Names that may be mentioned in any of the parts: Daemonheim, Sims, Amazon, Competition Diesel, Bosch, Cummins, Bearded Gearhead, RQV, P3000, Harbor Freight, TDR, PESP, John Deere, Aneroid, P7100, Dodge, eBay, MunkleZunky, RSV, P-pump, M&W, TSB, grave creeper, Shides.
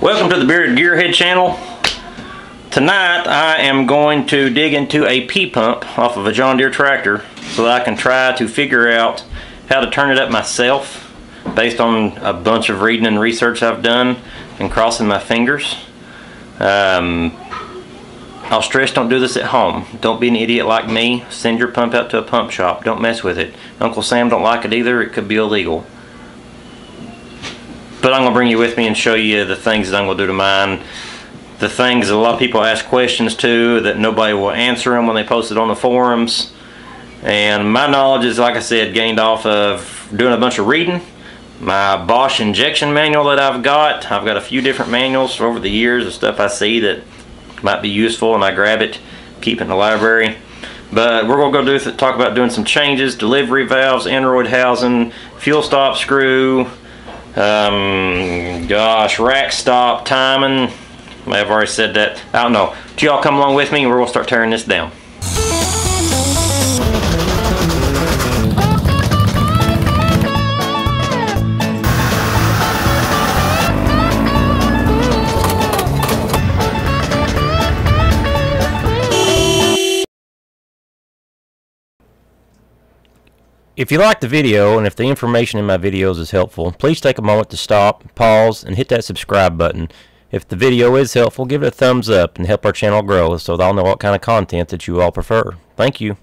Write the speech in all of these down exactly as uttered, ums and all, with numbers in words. Welcome to the Bearded Gearhead channel. Tonight I am going to dig into a P-pump off of a John Deere tractor so that I can try to figure out how to turn it up myself based on a bunch of reading and research I've done and crossing my fingers. Um, I'll stress, don't do this at home. Don't be an idiot like me. Send your pump out to a pump shop. Don't mess with it. Uncle Sam don't like it either. It could be illegal. But I'm going to bring you with me and show you the things that I'm going to do to mine. The things that a lot of people ask questions to that nobody will answer them when they post it on the forums. And my knowledge is, like I said, gained off of doing a bunch of reading. My Bosch injection manual that I've got. I've got a few different manuals over the years of stuff I see that might be useful and I grab it, keep it in the library. But we're going to go do talk about doing some changes, delivery valves, aneroid housing, fuel stop screw, um gosh rack stop timing. I've already said that. I don't know, do y'all come along with me and we're gonna start tearing this down. If you like the video and if the information in my videos is helpful, please take a moment to stop, pause, and hit that subscribe button. If the video is helpful, give it a thumbs up and help our channel grow so that I'll know what kind of content that you all prefer. Thank you.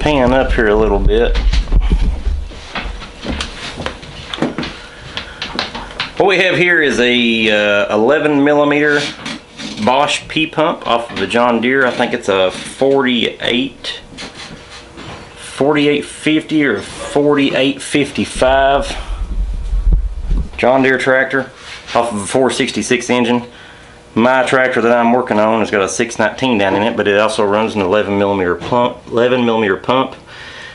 Pan up here a little bit. What we have here is a uh, eleven millimeter Bosch P-pump off of the John Deere. I think it's a forty-eight, forty-eight fifty or forty-eight fifty-five John Deere tractor off of a four sixty-six engine. My tractor that I'm working on has got a six nineteen down in it, but it also runs an eleven millimeter pump. eleven millimeter pump.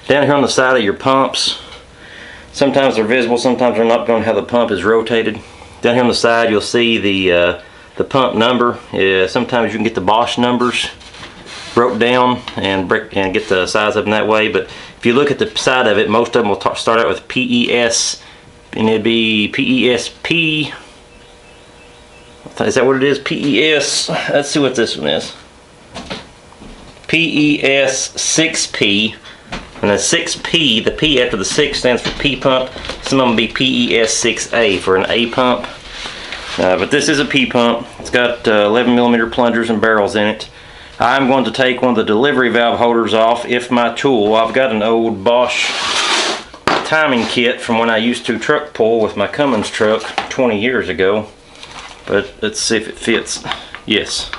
Down here on the side of your pumps, sometimes they're visible, sometimes they're not, depending on how the pump is rotated. Down here on the side, you'll see the uh, the pump number. Uh, sometimes you can get the Bosch numbers broke down and break and get the size of them that way. But if you look at the side of it, most of them will start out with P E S, and it'd be P E S P. Is that what it is? P E S. Let's see what this one is. P E S six P. And the six P, the P after the six stands for P-pump. Some of them be P E S six A for an A pump. Uh, but this is a P-pump. It's got uh, eleven millimeter plungers and barrels in it. I'm going to take one of the delivery valve holders off if my tool. I've got an old Bosch timing kit from when I used to truck pull with my Cummins truck twenty years ago. But let's see if it fits. Yes.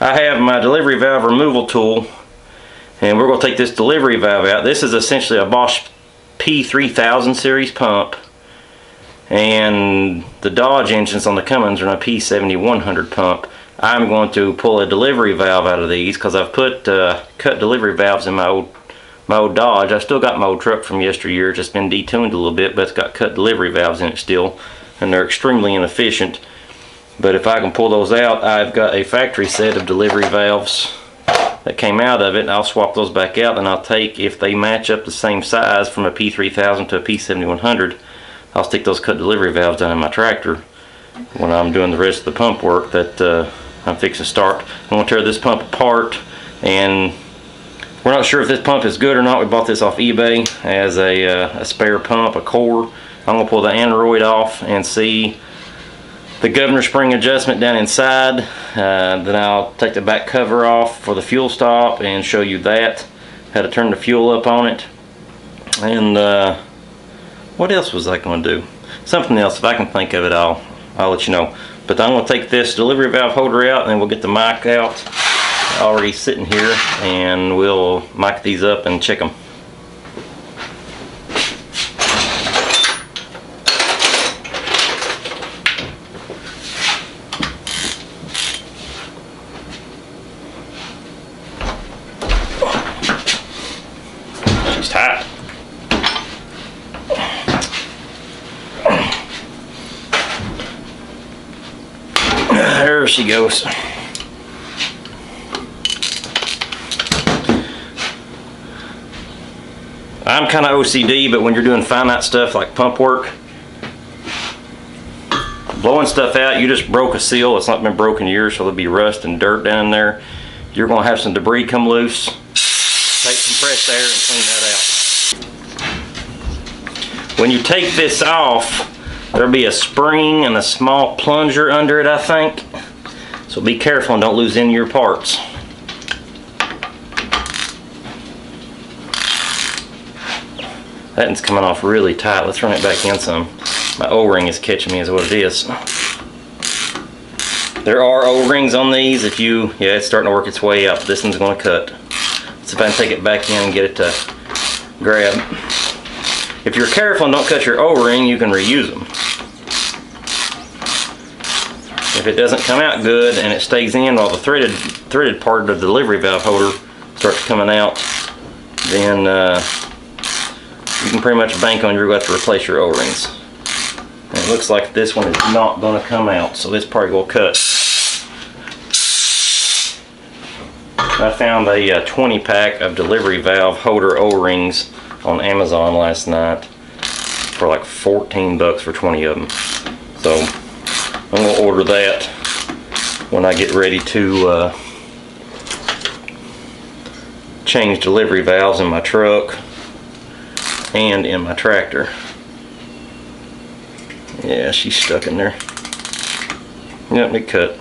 I have my delivery valve removal tool and we're going to take this delivery valve out. This is essentially a Bosch P three thousand series pump and the Dodge engines on the Cummins are on a P seventy-one hundred pump. I'm going to pull a delivery valve out of these because I've put uh, cut delivery valves in my old, my old Dodge. I still got my old truck from yesteryear. It's just been detuned a little bit, but it's got cut delivery valves in it still and they're extremely inefficient. But if I can pull those out, I've got a factory set of delivery valves that came out of it, and I'll swap those back out, and I'll take, if they match up the same size from a P three thousand to a P seventy-one hundred, I'll stick those cut delivery valves down in my tractor when I'm doing the rest of the pump work that uh, I'm fixing to start. I'm going to tear this pump apart, and we're not sure if this pump is good or not. We bought this off eBay as a, uh, a spare pump, a core. I'm going to pull the aneroid off and see the governor spring adjustment down inside, uh, then I'll take the back cover off for the fuel stop and show you that, how to turn the fuel up on it. And uh, what else was I going to do? Something else, if I can think of it, I'll, I'll let you know. But I'm going to take this delivery valve holder out and we'll get the mic out, already sitting here, and we'll mic these up and check them. she's tired. There she goes. I'm kind of O C D, but when you're doing finite stuff like pump work, blowing stuff out, you just broke a seal. It's not been broken in years, so there'll be rust and dirt down in there. You're going to have some debris come loose. Take compressed air and clean that out. When you take this off, there'll be a spring and a small plunger under it, I think. So be careful and don't lose any of your parts. That one's coming off really tight. Let's run it back in some. My O-ring is catching me is what it is. There are O-rings on these. If you, yeah, it's starting to work its way up. This one's going to cut. Let's see if I can take it back in and get it to grab. If you're careful and don't cut your O-ring, you can reuse them. If it doesn't come out good and it stays in while the threaded, threaded part of the delivery valve holder starts coming out, then uh, you can pretty much bank on you're going to have to replace your O-rings. And it looks like this one is not going to come out, so this part will cut. I found a uh, twenty pack of delivery valve holder O-rings on Amazon last night for like fourteen bucks for twenty of them. So I'm going to order that when I get ready to uh, change delivery valves in my truck and in my tractor. Yeah, she's stuck in there. Yep, it cut.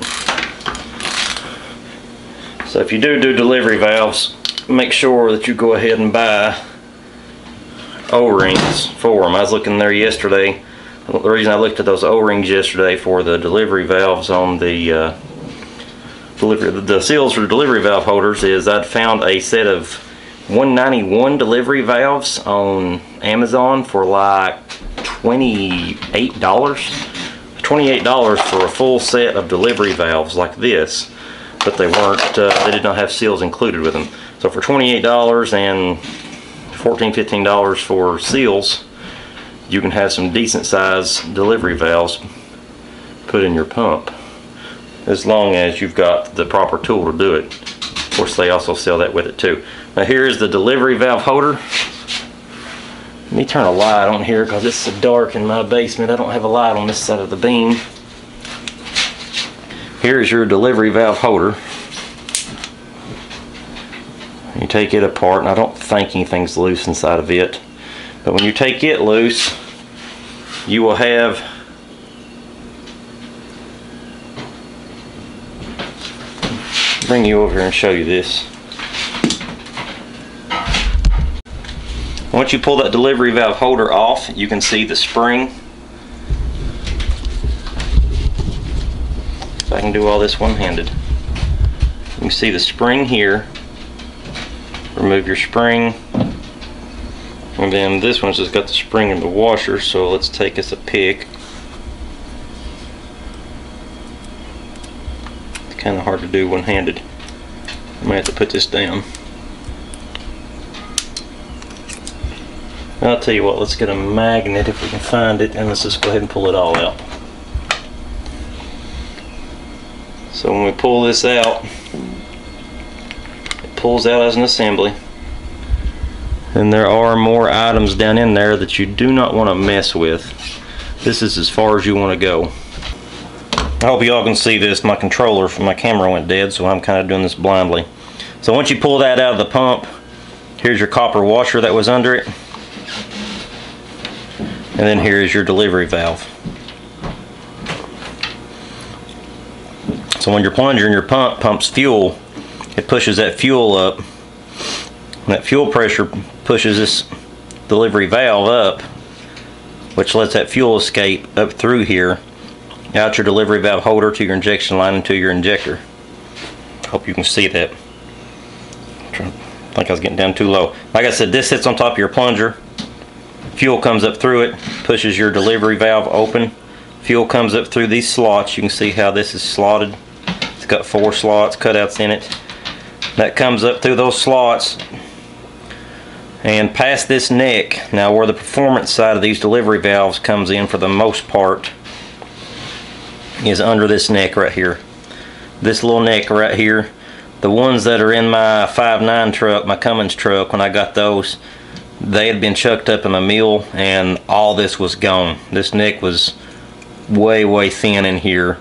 So if you do do delivery valves, make sure that you go ahead and buy O-rings for them. I was looking there yesterday. The reason I looked at those O-rings yesterday for the delivery valves on the uh, delivery, the seals for the delivery valve holders is I'd found a set of one ninety-one delivery valves on Amazon for like twenty-eight dollars. twenty-eight dollars for a full set of delivery valves like this, but they weren't, uh, they did not have seals included with them. So for twenty-eight dollars and fourteen dollars, fifteen dollars for seals, you can have some decent sized delivery valves put in your pump, as long as you've got the proper tool to do it. Of course, they also sell that with it too. Now here is the delivery valve holder. Let me turn a light on here because it's so dark in my basement. I don't have a light on this side of the beam. Here is your delivery valve holder. You take it apart, and I don't think anything's loose inside of it. But when you take it loose, you will have I'll bring you over here and show you this. Once you pull that delivery valve holder off, you can see the spring. So I can do all this one-handed. You can see the spring here. Remove your spring. And then this one's just got the spring in the washer, so let's take us a pick. It's kind of hard to do one-handed. I might have to put this down. I'll tell you what, let's get a magnet if we can find it, and let's just go ahead and pull it all out. So when we pull this out, it pulls out as an assembly. And there are more items down in there that you do not want to mess with. This is as far as you want to go. I hope y'all can see this. My controller from my camera went dead, so I'm kind of doing this blindly. So once you pull that out of the pump, here's your copper washer that was under it. And then here is your delivery valve. So when your plunger and your pump pumps fuel, it pushes that fuel up. And that fuel pressure pushes this delivery valve up, which lets that fuel escape up through here, out your delivery valve holder to your injection line and to your injector. Hope you can see that. I think I was getting down too low. Like I said, this sits on top of your plunger. Fuel comes up through it, pushes your delivery valve open. Fuel comes up through these slots. You can see how this is slotted. It's got four slots, cutouts in it. That comes up through those slots And past this neck, now where the performance side of these delivery valves comes in for the most part, is under this neck right here. This little neck right here. The ones that are in my five nine truck, my Cummins truck, when I got those, they had been chucked up in a mill and all this was gone. This neck was way, way thin in here.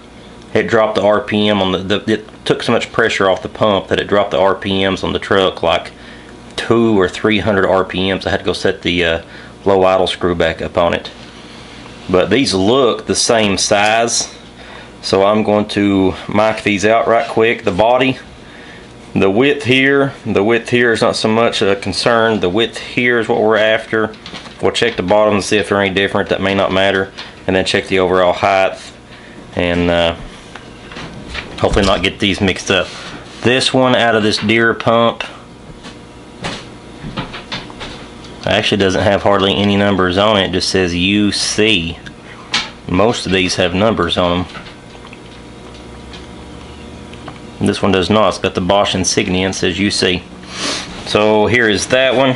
It dropped the R P M on the, the, it took so much pressure off the pump that it dropped the R P Ms on the truck like two or three hundred R P Ms. I had to go set the uh, low idle screw back up on it. But these look the same size, so I'm going to mic these out right quick. The body, the width here, the width here is not so much a concern. The width here is what we're after. We'll check the bottom and see if they're any different. That may not matter. And then check the overall height, and uh, hopefully not get these mixed up. This one out of this Deere pump actually doesn't have hardly any numbers on it. It just says U C. Most of these have numbers on them. This one does not. It's got the Bosch insignia and says U C. So here is that one.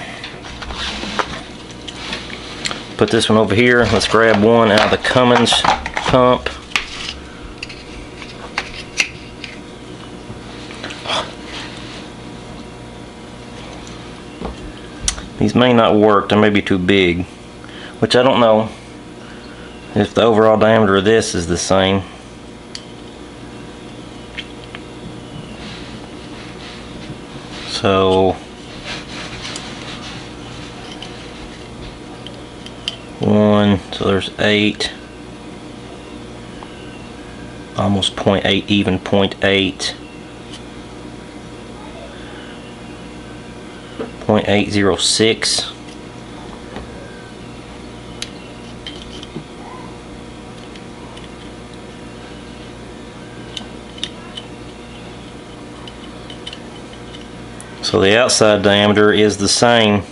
Put this one over here. Let's grab one out of the Cummins pump. These may not work, they may be too big, which I don't know if the overall diameter of this is the same. So one, so there's eight, almost point eight, even point eight. point eight zero six. So the outside diameter is the same.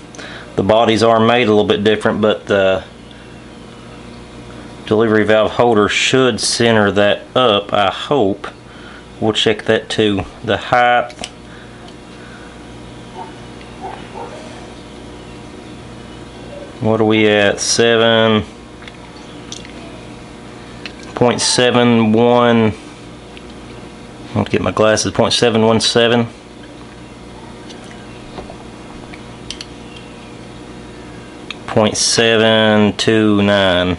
The bodies are made a little bit different, but the delivery valve holder should center that up, I hope. We'll check that too. The height, what are we at? Seven point seven one. I'll get my glasses. Point seven one seven. Point seven two nine.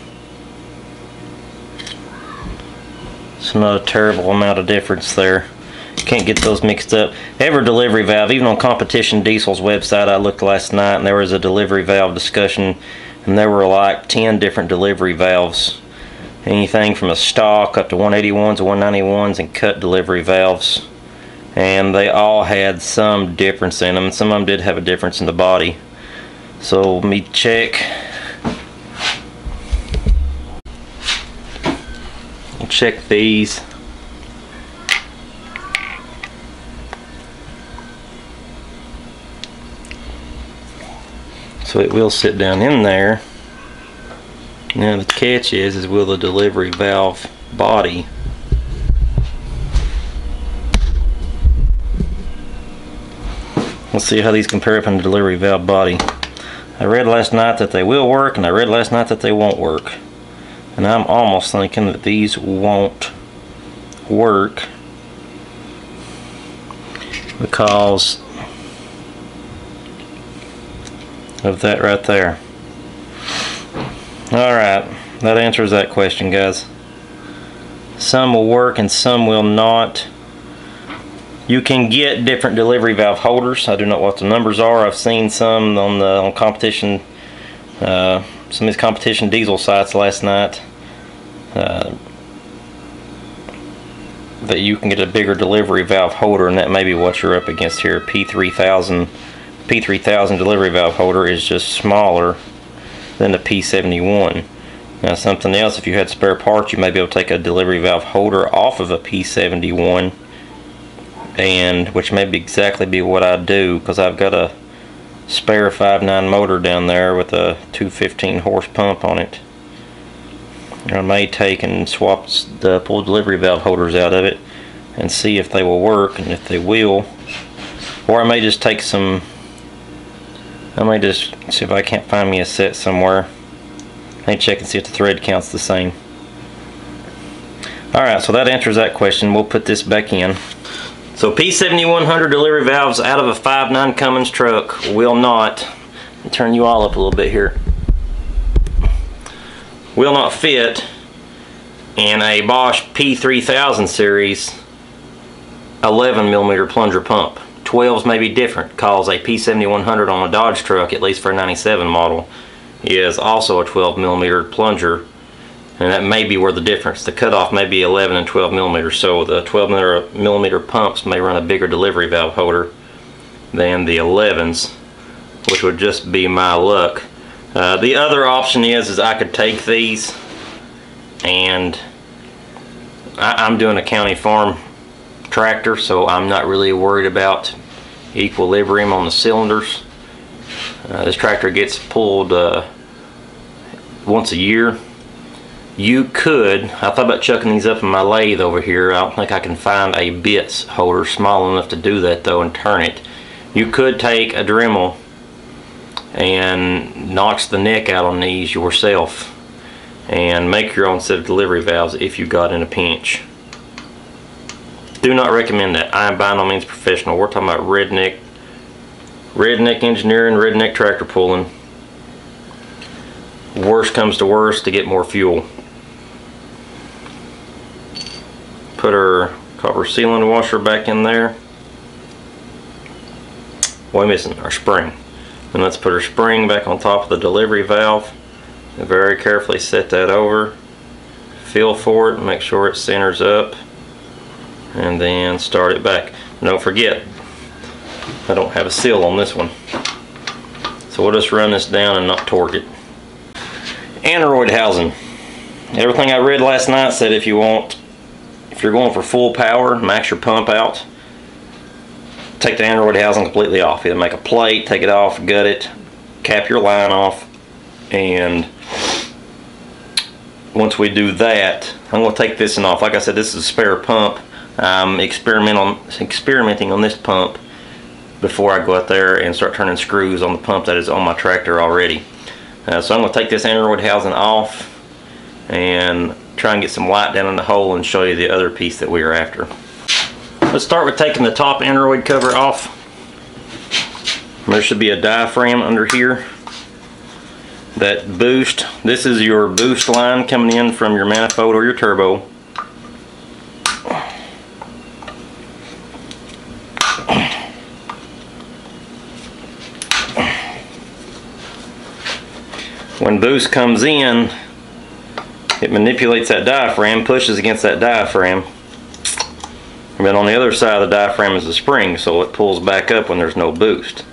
It's not a terrible amount of difference there. Can't get those mixed up. Every delivery valve, even on Competition Diesel's website, I looked last night and there was a delivery valve discussion, and there were like ten different delivery valves. Anything from a stock up to one eighty-ones, one ninety-ones, and cut delivery valves. And they all had some difference in them, and some of them did have a difference in the body. So let me check. We'll check these. So it will sit down in there. Now the catch is, is will the delivery valve body let's see how these compare up in the delivery valve body. I read last night that they will work, and I read last night that they won't work, and I'm almost thinking that these won't work because of that right there. Alright, that answers that question, guys. Some will work and some will not. You can get different delivery valve holders. I do not know what the numbers are. I've seen some on the on competition, uh, some of these Competition Diesel sites last night, uh, that you can get a bigger delivery valve holder, and that may be what you're up against here. P three thousand. P three thousand delivery valve holder is just smaller than the P seventy-one. Now something else, if you had spare parts, you may be able to take a delivery valve holder off of a P seventy-one, and which may be exactly be what I do, because I've got a spare five nine motor down there with a two fifteen horse pump on it. I may take and swap the pull delivery valve holders out of it and see if they will work, and if they will, or I may just take some I might just see if I can't find me a set somewhere. Let me check and see if the thread count's the same. Alright, so that answers that question. We'll put this back in. So P seventy-one hundred delivery valves out of a five nine Cummins truck will not, turn you all up a little bit here, will not fit in a Bosch P three thousand series eleven millimeter plunger pump. twelves may be different, cause a P seventy-one hundred on a Dodge truck, at least for a ninety-seven model, is also a twelve millimeter plunger, and that may be where the difference. The cutoff may be eleven and twelve millimeters, so the twelve millimeter pumps may run a bigger delivery valve holder than the elevens, which would just be my luck. Uh, the other option is, is I could take these, and I, I'm doing a county farm tractor, so I'm not really worried about equilibrium on the cylinders. Uh, this tractor gets pulled uh, once a year. You could, I thought about chucking these up in my lathe over here. I don't think I can find a bits holder small enough to do that though and turn it. You could take a Dremel and notch the neck out on these yourself and make your own set of delivery valves if you got in a pinch. Do not recommend that. I am by no means professional. We're talking about redneck, redneck engineering, redneck tractor pulling. Worst comes to worst to get more fuel. Put our copper sealant washer back in there. What are we missing? Our spring. And let's put our spring back on top of the delivery valve. And very carefully set that over. Feel for it and make sure it centers up. And then start it back. And don't forget, I don't have a seal on this one, so we'll just run this down and not torque it. Aneroid housing. Everything I read last night said if you want, if you're going for full power, max your pump out, take the aneroid housing completely off. Either make a plate, take it off, gut it, cap your line off, and once we do that, I'm going to take this one off. Like I said, this is a spare pump. I'm experimental, experimenting on this pump before I go out there and start turning screws on the pump that is on my tractor already. Uh, so I'm going to take this aneroid housing off and try and get some light down in the hole and show you the other piece that we are after. Let's start with taking the top aneroid cover off. There should be a diaphragm under here. That boost, this is your boost line coming in from your manifold or your turbo. When boost comes in, it manipulates that diaphragm, pushes against that diaphragm, and then on the other side of the diaphragm is the spring, so it pulls back up when there's no boost.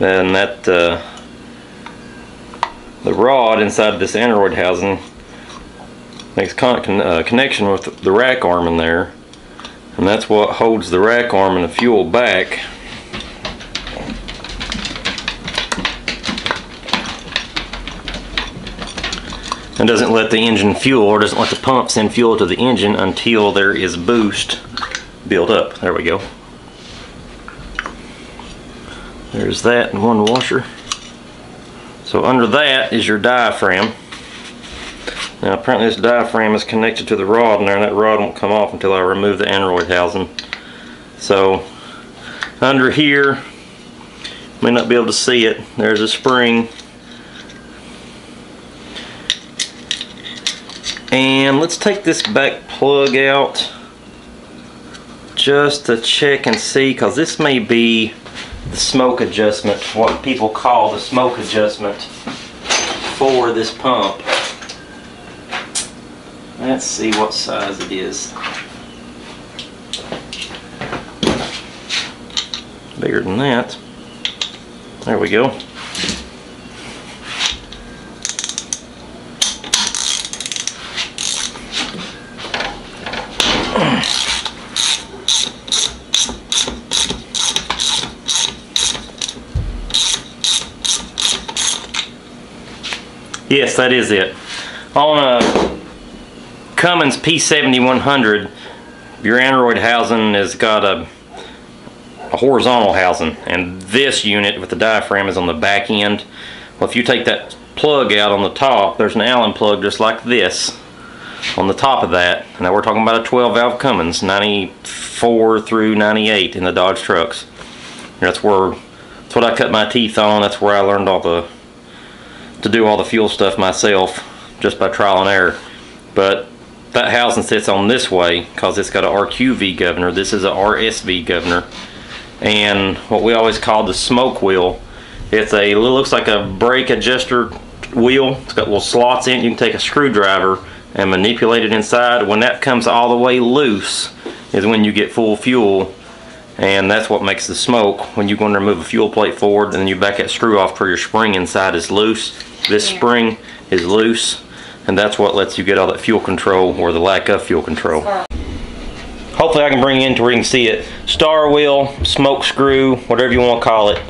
Then that uh, the rod inside this aneroid housing makes con con uh, connection with the rack arm in there, and that's what holds the rack arm and the fuel back. It doesn't let the engine fuel, or doesn't let the pump send fuel to the engine until there is boost built up. There we go. There's that in one washer. So under that is your diaphragm. Now apparently this diaphragm is connected to the rod in there, and that rod won't come off until I remove the aneroid housing. So under here, may not be able to see it, there's a spring. And let's take this back plug out just to check and see, because this may be the smoke adjustment, what people call the smoke adjustment for this pump. Let's see what size it is. Bigger than that. There we go. Yes, that is it. On a Cummins P seventy-one hundred, your aneroid housing has got a a horizontal housing, and this unit with the diaphragm is on the back end. Well, if you take that plug out on the top, there's an Allen plug just like this on the top of that. Now we're talking about a twelve valve Cummins, ninety-four through ninety-eight in the Dodge trucks. And that's where, that's what I cut my teeth on. That's where I learned all the to do all the fuel stuff myself, just by trial and error. But that housing sits on this way because it's got an R Q V governor. This is a R S V governor, and what we always call the smoke wheel. It's a, it looks like a brake adjuster wheel. It's got little slots in it. You can take a screwdriver and manipulate it inside. When that comes all the way loose is when you get full fuel, and that's what makes the smoke. When you go and remove a fuel plate forward, and then you back that screw off till your spring inside is loose. This spring is loose, and that's what lets you get all that fuel control, or the lack of fuel control. Hopefully I can bring it in to where you can see it. Star wheel, smoke screw, whatever you want to call it.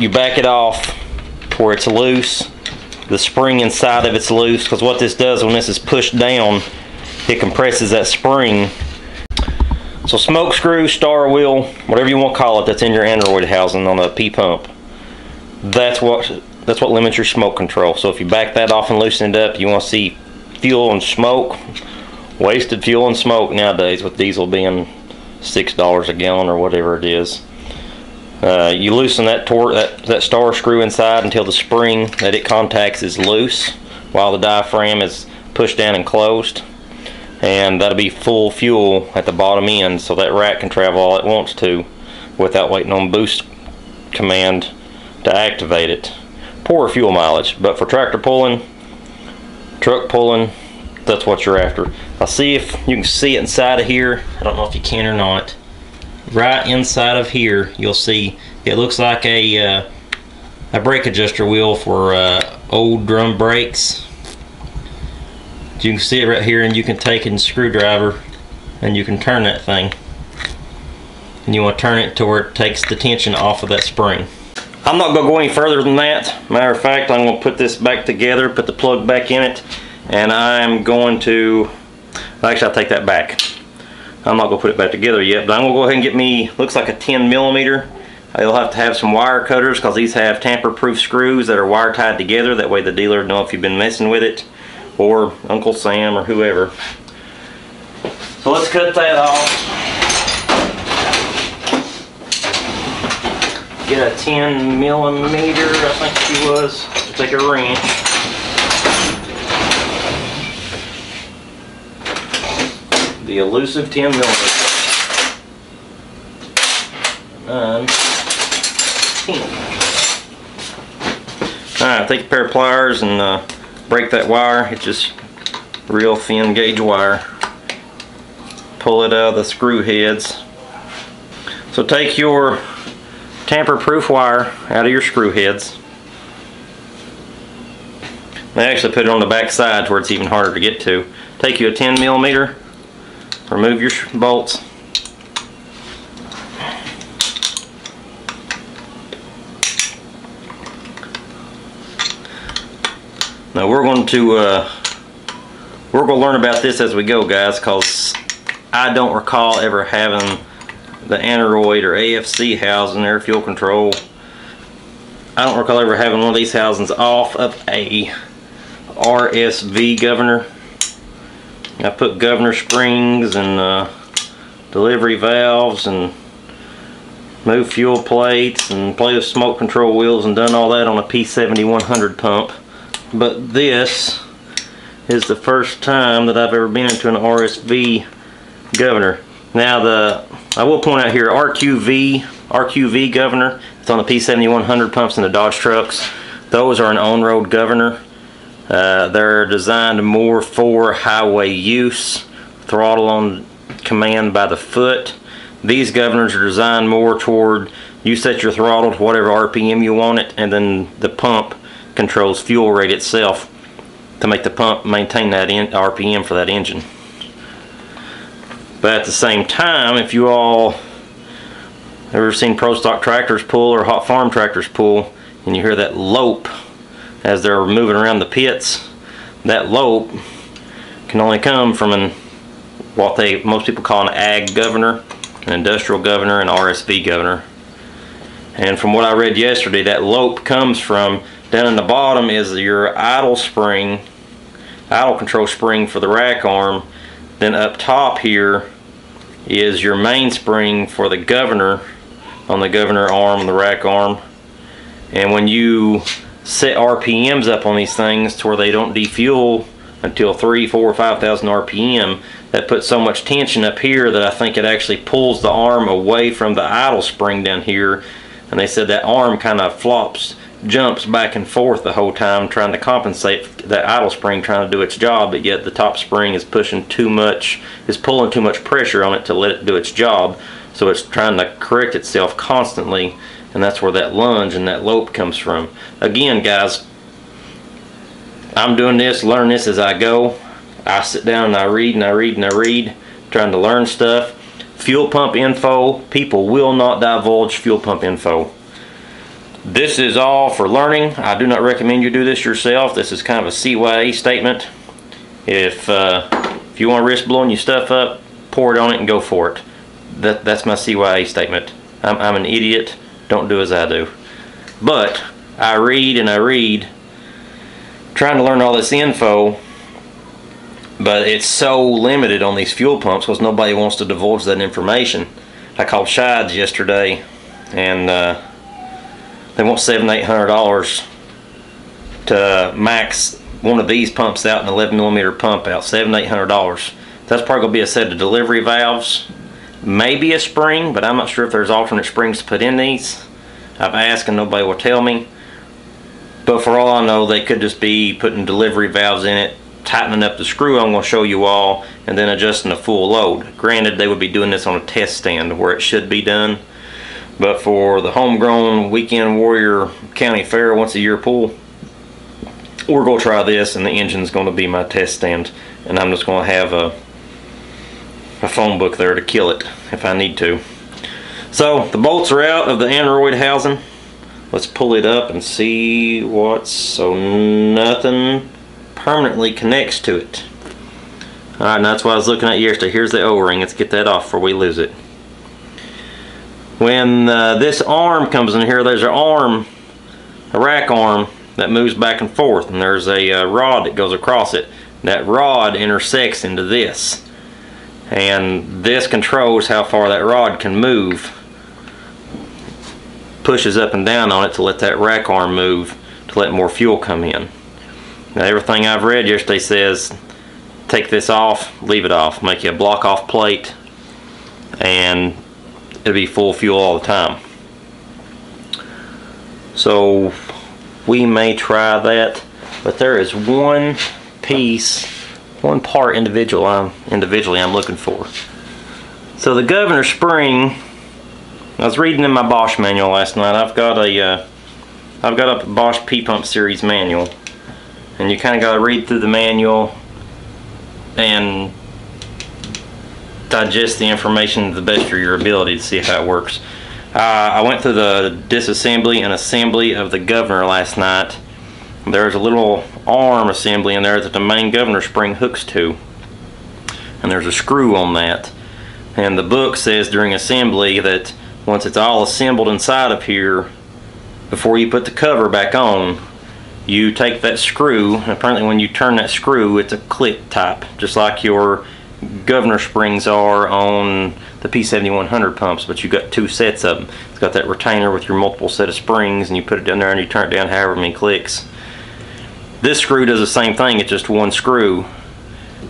You back it off to where it's loose. The spring inside of it's loose, because what this does when this is pushed down, it compresses that spring. So smoke screw, star wheel, whatever you want to call it, that's in your Aneroid housing on a P pump. That's what that's what limits your smoke control. So if you back that off and loosen it up, you want to see fuel and smoke, wasted fuel and smoke nowadays with diesel being six dollars a gallon or whatever it is. Uh, you loosen that, tor that, that star screw inside until the spring that it contacts is loose while the diaphragm is pushed down and closed. And that'll be full fuel at the bottom end, so that rack can travel all it wants to without waiting on boost command to activate it. Poor fuel mileage, but for tractor pulling, truck pulling, that's what you're after. I'll see if you can see it inside of here. I don't know if you can or not. Right inside of here, you'll see it looks like a uh, a brake adjuster wheel for uh, old drum brakes. You can see it right here, and you can take a screwdriver and you can turn that thing, and you want to turn it to where it takes the tension off of that spring. I'm not going to go any further than that. Matter of fact, I'm going to put this back together, put the plug back in it, and I'm going to, actually I'll take that back. I'm not going to put it back together yet, but I'm going to go ahead and get me, looks like a ten millimeter. You'll have to have some wire cutters, because these have tamper-proof screws that are wire tied together. That way the dealer will know if you've been messing with it, or Uncle Sam, or whoever. So let's cut that off. Get a ten millimeter, I think she was. Take a wrench. The elusive ten millimeter. Nine. ten. Alright, take a pair of pliers and uh, break that wire. It's just real thin gauge wire. Pull it out of the screw heads. So take your tamper-proof wire out of your screw heads. They actually put it on the back side where it's even harder to get to. Take you a ten millimeter, remove your bolts. Now we're going to uh, we're going to learn about this as we go, guys, because I don't recall ever having the Aneroid or A F C housing, air fuel control. I don't recall ever having one of these housings off of a R S V governor. I put governor springs and uh, delivery valves and moved fuel plates and played with smoke control wheels and done all that on a P seventy-one hundred pump. But this is the first time that I've ever been into an R S V governor. Now the, I will point out here, R Q V, R Q V governor, it's on the P seventy-one hundred pumps and the Dodge trucks. Those are an on-road governor. Uh, they're designed more for highway use, throttle on command by the foot. These governors are designed more toward, you set your throttle to whatever R P M you want it, and then the pump controls fuel rate itself to make the pump maintain that R P M for that engine. But at the same time, if you all ever seen pro stock tractors pull or hot farm tractors pull, and you hear that lope as they're moving around the pits, that lope can only come from an, what they most people call an ag governor, an industrial governor, and R S V governor. And from what I read yesterday, that lope comes from, down in the bottom is your idle spring, idle control spring for the rack arm. Then up top here is your mainspring for the governor on the governor arm, the rack arm. And when you set R P Ms up on these things to where they don't defuel until three, four, five thousand R P M, that puts so much tension up here that I think it actually pulls the arm away from the idle spring down here. And they said that arm kind of flops, jumps back and forth the whole time, trying to compensate that idle spring, trying to do its job, but yet the top spring is pushing too much, is pulling too much pressure on it to let it do its job. So it's trying to correct itself constantly, and that's where that lunge and that lope comes from. Again, guys, I'm doing this, learn this as I go. I sit down and I read and I read and I read, trying to learn stuff. Fuel pump info, people will not divulge fuel pump info. This is all for learning. I do not recommend you do this yourself. This is kind of a C Y A statement. If uh, if you want to risk blowing your stuff up, pour it on it and go for it. That, that's my C Y A statement. I'm, I'm an idiot. Don't do as I do. But I read and I read, trying to learn all this info, but it's so limited on these fuel pumps because nobody wants to divulge that information. I called Shides yesterday, and uh, they want seven, eight hundred dollars to max one of these pumps out, an eleven millimeter pump out. Seven, eight hundred dollars. That's probably gonna be a set of delivery valves, maybe a spring, but I'm not sure if there's alternate springs to put in these. I've asked and nobody will tell me. But for all I know, they could just be putting delivery valves in it, tightening up the screw I'm going to show you all, and then adjusting a full load. Granted, they would be doing this on a test stand where it should be done, but for the homegrown weekend warrior county fair once a year pool, we're going to try this, and the engine's going to be my test stand, and I'm just going to have a, a phone book there to kill it if I need to. So the bolts are out of the Aneroid housing. Let's pull it up and see what's, so nothing permanently connects to it. Alright, and that's what I was looking at yesterday. Here's the O-ring. Let's get that off before we lose it. When uh, this arm comes in here, there's an arm, a rack arm, that moves back and forth, and there's a uh, rod that goes across it. That rod intersects into this, and this controls how far that rod can move. Pushes up and down on it to let that rack arm move, to let more fuel come in. Now, everything I've read yesterday says take this off, leave it off, make you a block off plate, and it'll be full fuel all the time. So we may try that, but there is one piece, one part individual I'm, individually I'm looking for. So the governor spring, I was reading in my Bosch manual last night. I've got a, uh, I've got a Bosch P-pump series manual. And you kind of got to read through the manual and digest the information to the best of your ability to see how it works. Uh, I went through the disassembly and assembly of the governor last night. There's a little arm assembly in there that the main governor spring hooks to. And there's a screw on that. And the book says during assembly that once it's all assembled inside of here, before you put the cover back on, you take that screw, and apparently when you turn that screw, it's a click type, just like your governor springs are on the P seventy-one hundred pumps, but you've got two sets of them. It's got that retainer with your multiple set of springs, and you put it down there and you turn it down however many clicks. This screw does the same thing, it's just one screw.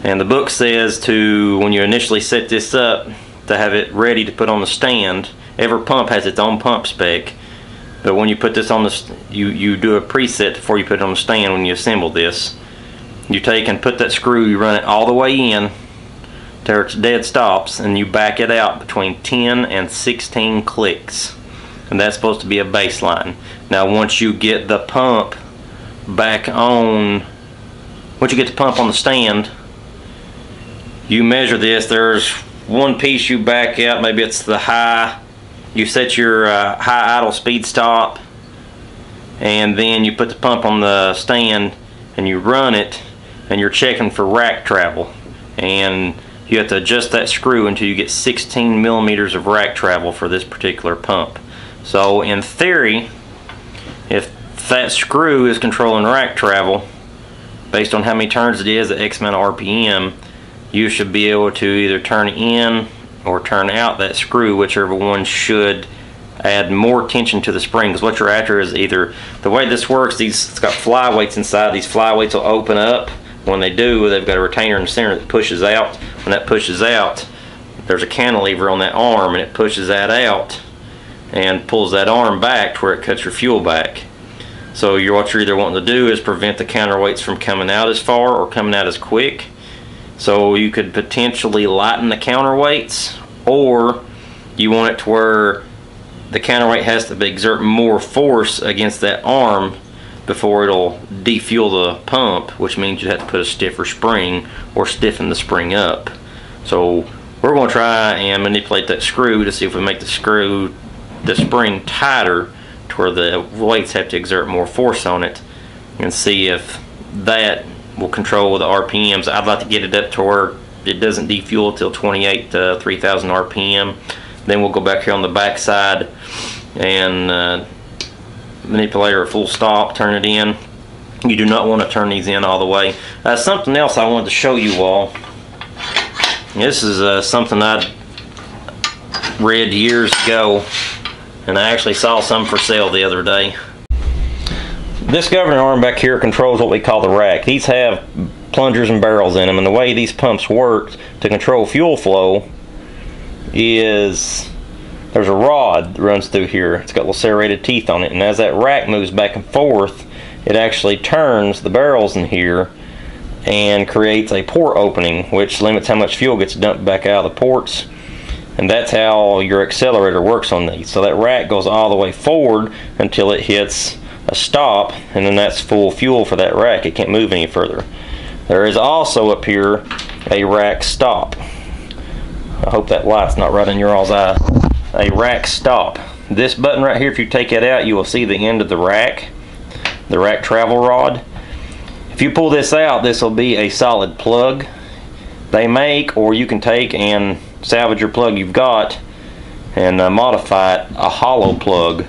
And the book says to, when you initially set this up, to have it ready to put on the stand. Every pump has its own pump spec. But when you put this on the, you, you do a preset before you put it on the stand when you assemble this. You take and put that screw, you run it all the way in to its dead stops, and you back it out between ten and sixteen clicks. And that's supposed to be a baseline. Now once you get the pump back on, once you get the pump on the stand, you measure this. There's one piece you back out, maybe it's the high. You set your uh, high idle speed stop, and then you put the pump on the stand and you run it, and you're checking for rack travel. And You have to adjust that screw until you get sixteen millimeters of rack travel for this particular pump. So in theory, if that screw is controlling rack travel, based on how many turns it is at X amount of R P M, you should be able to either turn in or turn out that screw, whichever one should add more tension to the spring. Because what you're after is either, the way this works, these, it's got fly weights inside. These fly weights will open up. When they do, they've got a retainer in the center that pushes out. When that pushes out, there's a cantilever on that arm, and it pushes that out and pulls that arm back to where it cuts your fuel back. So you're, what you're either wanting to do is prevent the counterweights from coming out as far or coming out as quick. So you could potentially lighten the counterweights, or you want it to where the counterweight has to exert more force against that arm before it'll defuel the pump, which means you have to put a stiffer spring or stiffen the spring up. So we're going to try and manipulate that screw to see if we make the screw, the spring tighter to where the weights have to exert more force on it, and see if that will control the R P Ms. I'd like to get it up to where it doesn't defuel till twenty-eight to three thousand R P M. Then we'll go back here on the back side and uh, manipulate or full stop, turn it in. You do not want to turn these in all the way. Uh, something else I wanted to show you all. This is uh, something I read years ago, and I actually saw some for sale the other day. This governor arm back here controls what we call the rack. These have plungers and barrels in them, and the way these pumps work to control fuel flow is there's a rod that runs through here. It's got little serrated teeth on it, and as that rack moves back and forth, it actually turns the barrels in here and creates a port opening, which limits how much fuel gets dumped back out of the ports. And that's how your accelerator works on these. So that rack goes all the way forward until it hits a stop, and then that's full fuel for that rack. It can't move any further. There is also up here a rack stop. I hope that light's not right in your all's eye. A rack stop. This button right here, if you take it out, you will see the end of the rack, the rack travel rod. If you pull this out, this will be a solid plug they make, or you can take and salvage your plug you've got and uh, modify it, a hollow plug.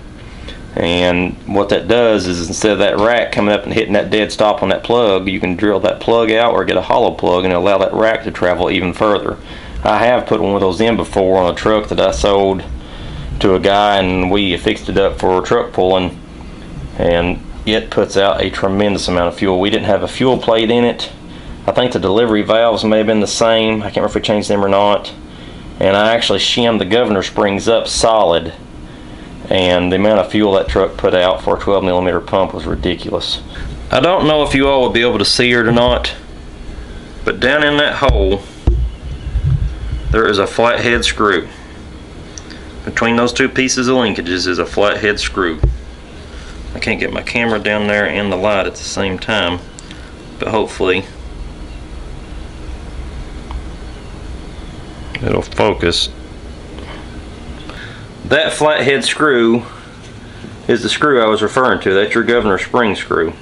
And what that does is, instead of that rack coming up and hitting that dead stop on that plug, you can drill that plug out or get a hollow plug and allow that rack to travel even further. I have put one of those in before on a truck that I sold to a guy, and we fixed it up for truck pulling, and it puts out a tremendous amount of fuel. We didn't have a fuel plate in it. I think the delivery valves may have been the same. I can't remember if we changed them or not. And I actually shimmed the governor springs up solid, and the amount of fuel that truck put out for a twelve millimeter pump was ridiculous. I don't know if you all will be able to see it or not, but down in that hole there is a flathead screw. Between those two pieces of linkages is a flathead screw. I can't get my camera down there and the light at the same time, but hopefully it'll focus. That flathead screw is the screw I was referring to. That's your governor spring screw.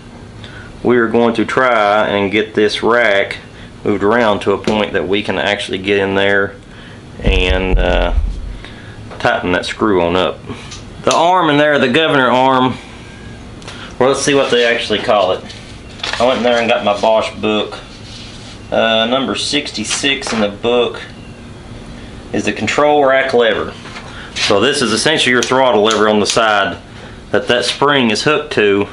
We are going to try and get this rack moved around to a point that we can actually get in there and uh, tighten that screw on up. The arm in there, the governor arm, well, let's see what they actually call it. I went in there and got my Bosch book. Uh, number sixty-six in the book is the control rack lever. So this is essentially your throttle lever on the side that that spring is hooked to,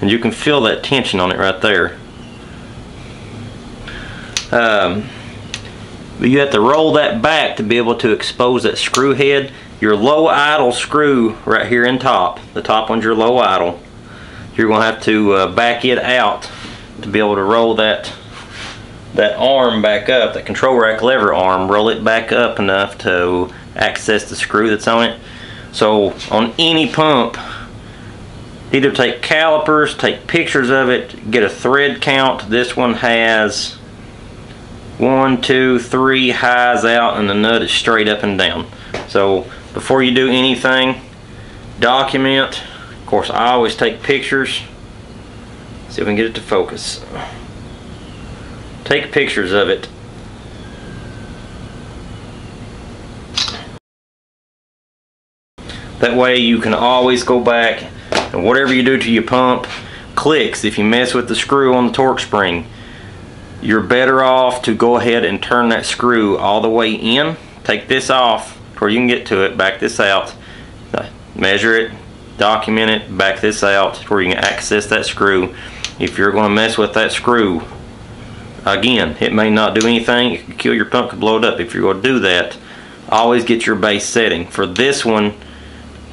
and you can feel that tension on it right there. Um, but you have to roll that back to be able to expose that screw head. Your low idle screw right here in top, the top one's your low idle. You're going to have to uh, back it out to be able to roll that that arm back up, that control rack lever arm, roll it back up enough to access the screw that's on it. So on any pump, either take calipers, take pictures of it, get a thread count. This one has one, two, three highs out, and the nut is straight up and down. So before you do anything, document. Of course, I always take pictures. See if we can get it to focus. Take pictures of it That way you can always go back, and whatever you do to your pump clicks, if you mess with the screw on the torque spring, you're better off to go ahead and turn that screw all the way in, take this off where you can get to it, back this out, measure it, document it, back this out where you can access that screw. If you're going to mess with that screw, again, it may not do anything, it could kill your pump, could blow it up. If you're going to do that, always get your base setting. For this one,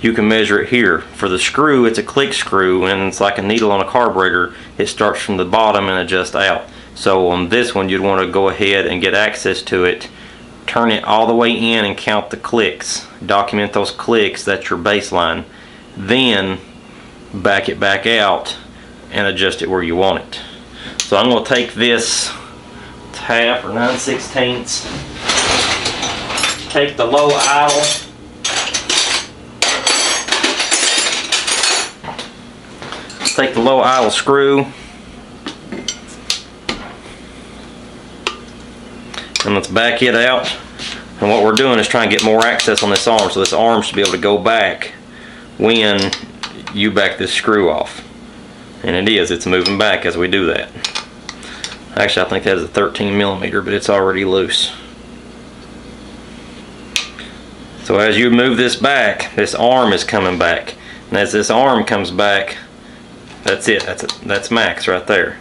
you can measure it here. For the screw, it's a click screw, and it's like a needle on a carburetor. It starts from the bottom and adjusts out. So on this one, you'd want to go ahead and get access to it, turn it all the way in and count the clicks. Document those clicks, that's your baseline. Then back it back out and adjust it where you want it. So I'm going to take this tap or nine sixteenths, take the low idle, take the low idle screw, and let's back it out. And what we're doing is trying to get more access on this arm, so this arm should be able to go back when you back this screw off. And it is, it's moving back as we do that. Actually, I think that is a thirteen millimeter, but it's already loose. So as you move this back, this arm is coming back. And as this arm comes back, that's it, that's, a, that's max right there.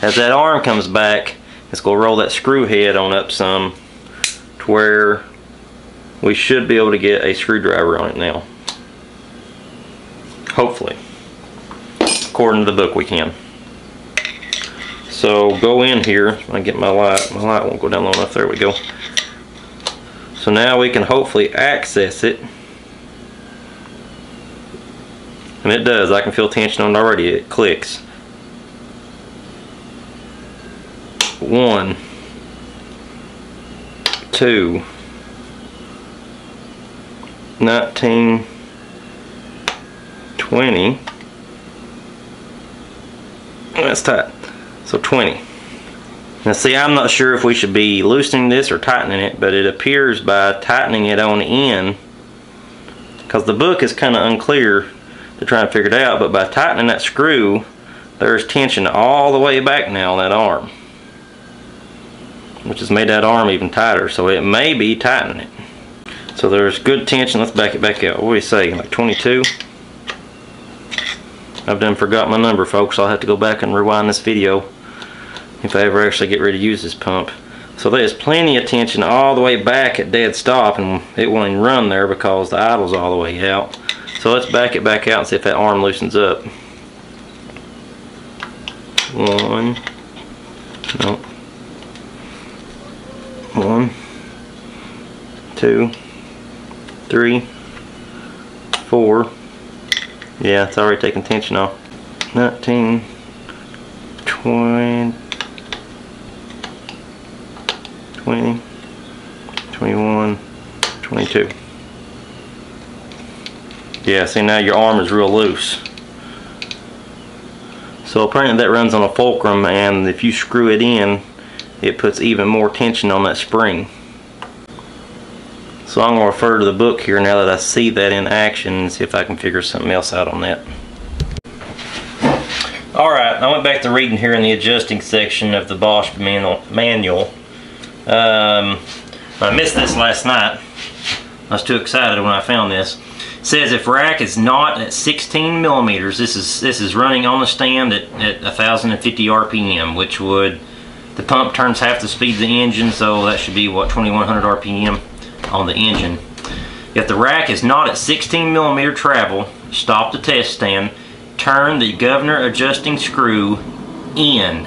As that arm comes back, it's gonna roll that screw head on up some to where we should be able to get a screwdriver on it now. Hopefully. According to the book, we can. So go in here. I get my light. My light won't go down low enough. There we go. So now we can hopefully access it. And it does. I can feel tension on it already. It clicks. One, two, nineteen, twenty. That's tight. So twenty. Now see, I'm not sure if we should be loosening this or tightening it, but it appears by tightening it on in, because the book is kind of unclear to try and figure it out, but by tightening that screw, there's tension all the way back now on that arm, which has made that arm even tighter, so it may be tightening it. So there's good tension. Let's back it back out. What do we say, like twenty-two? I've done forgot my number, folks. I'll have to go back and rewind this video if I ever actually get ready to use this pump. So there's plenty of tension all the way back at dead stop, and it won't even run there because the idle's all the way out. So let's back it back out and see if that arm loosens up. One. Nope. One. Two. Three. Four. Yeah, it's already taking tension off. nineteen, twenty, twenty, twenty-one, twenty-two. Yeah, see, now your arm is real loose. So apparently that runs on a fulcrum, and if you screw it in, it puts even more tension on that spring. So I'm going to refer to the book here now that I see that in action and see if I can figure something else out on that. Alright, I went back to reading here in the adjusting section of the Bosch manual. Um, I missed this last night. I was too excited when I found this. It says if rack is not at sixteen millimeters, this is this is running on the stand at, at one thousand fifty R P M, which would, the pump turns half the speed of the engine, so that should be, what, twenty-one hundred R P M? On the engine. If the rack is not at sixteen millimeter travel, stop the test stand, turn the governor adjusting screw in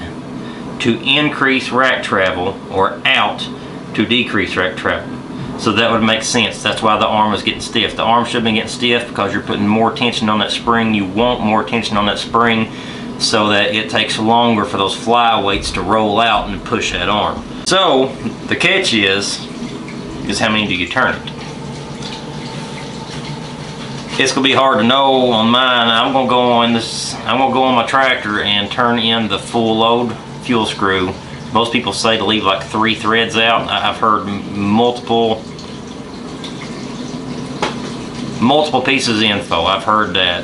to increase rack travel or out to decrease rack travel. So that would make sense. That's why the arm was getting stiff. The arm should have been getting stiff because you're putting more tension on that spring. You want more tension on that spring so that it takes longer for those fly weights to roll out and push that arm. So the catch is is how many do you turn it? It's gonna be hard to know on mine. I'm gonna go on this. I'm gonna go on my tractor and turn in the full load fuel screw. Most people say to leave like three threads out. I've heard multiple multiple pieces of info. I've heard that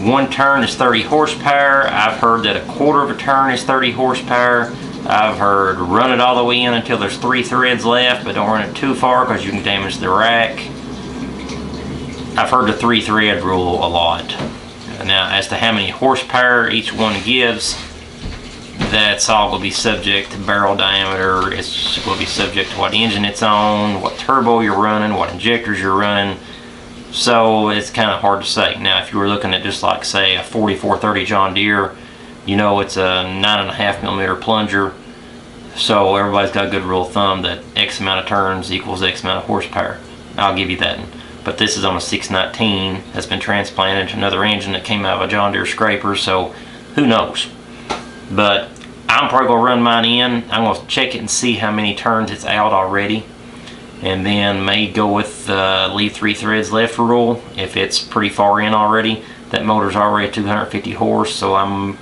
one turn is thirty horsepower. I've heard that a quarter of a turn is thirty horsepower. I've heard run it all the way in until there's three threads left, but don't run it too far because you can damage the rack. I've heard the three thread rule a lot. Now, as to how many horsepower each one gives, that's all going to be subject to barrel diameter. It's going to be subject to what engine it's on, what turbo you're running, what injectors you're running. So it's kind of hard to say. Now, if you were looking at just like, say, a forty-four thirty John Deere, you know it's a nine and a half millimeter plunger. So everybody's got a good rule of thumb that X amount of turns equals X amount of horsepower. I'll give you that. But this is on a six nineteen that's been transplanted to another engine that came out of a John Deere scraper, so who knows. But I'm probably going to run mine in. I'm going to check it and see how many turns it's out already. And then may go with the uh, leave three threads left rule. If it's pretty far in already, that motor's already at two hundred fifty horse, so I'm